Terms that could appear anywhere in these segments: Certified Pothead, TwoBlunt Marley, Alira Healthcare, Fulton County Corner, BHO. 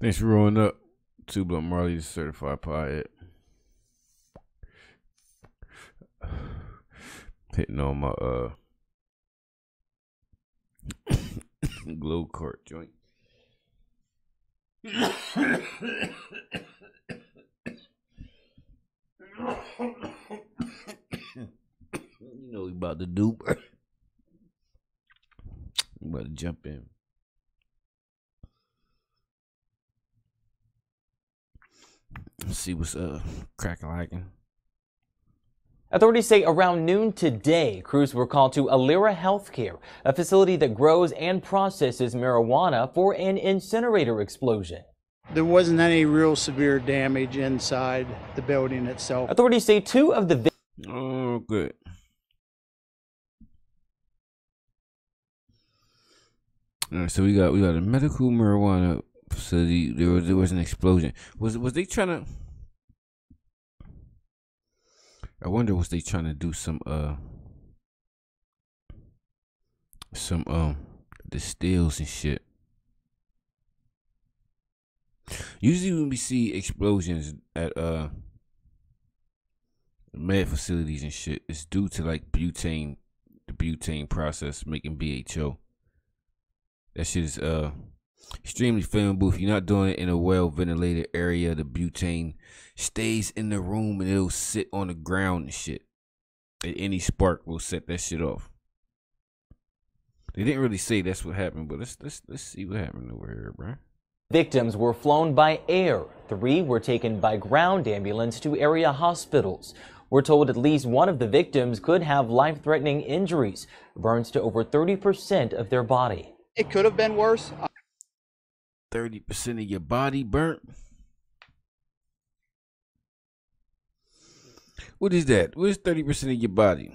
Thanks for rolling up. TwoBlunt Marley, Certified Pothead. Hitting on my glow cart joint. You know we about to do. We about to jump in. See what's cracking lacking. Authorities say around noon today, crews were called to Alira Healthcare, a facility that grows and processes marijuana, for an incinerator explosion. There wasn't any real severe damage inside the building itself. Authorities say two of the oh, good. All right, so we got a medical marijuana facility. There was an explosion. Was they trying to? I wonder, was they trying to do some distills and shit? Usually when we see explosions at med facilities and shit, it's due to like butane, the butane process making BHO. That shit is extremely flammable. If you're not doing it in a well ventilated area, the butane stays in the room and it'll sit on the ground and shit. And any spark will set that shit off. They didn't really say that's what happened, but let's see what happened over here, bro. Victims were flown by air. 3 were taken by ground ambulance to area hospitals. We're told at least one of the victims could have life-threatening injuries, burns to over 30% of their body. It could have been worse. 30% of your body burnt? What is that? What is 30% of your body?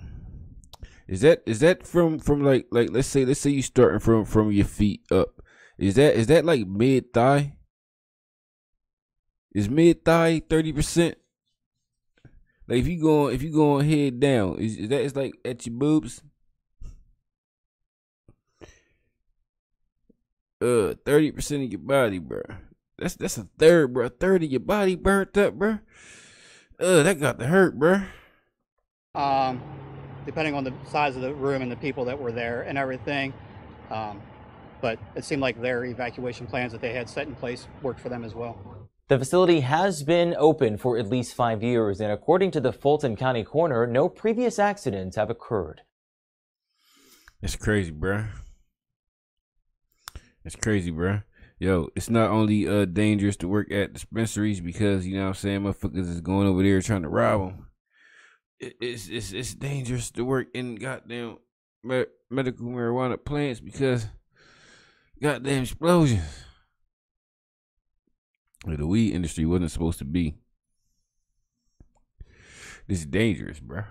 Is that from like let's say you starting from your feet up. Is that like mid thigh? Is mid thigh 30%? Like if you going head down, is that it's like at your boobs? 30% of your body, bro. That's a third, bro. A third of your body burnt up, bro. That got to hurt, bro. Depending on the size of the room and the people that were there and everything, but it seemed like their evacuation plans that they had set in place worked for them as well. The facility has been open for at least 5 years, and according to the Fulton County Corner, no previous accidents have occurred. It's crazy, bro. It's crazy, bro. Yo, it's not only dangerous to work at dispensaries because, you know what I'm saying, motherfuckers is going over there trying to rob them. It's dangerous to work in goddamn medical marijuana plants because goddamn explosions. The weed industry wasn't supposed to be. This is dangerous, bro.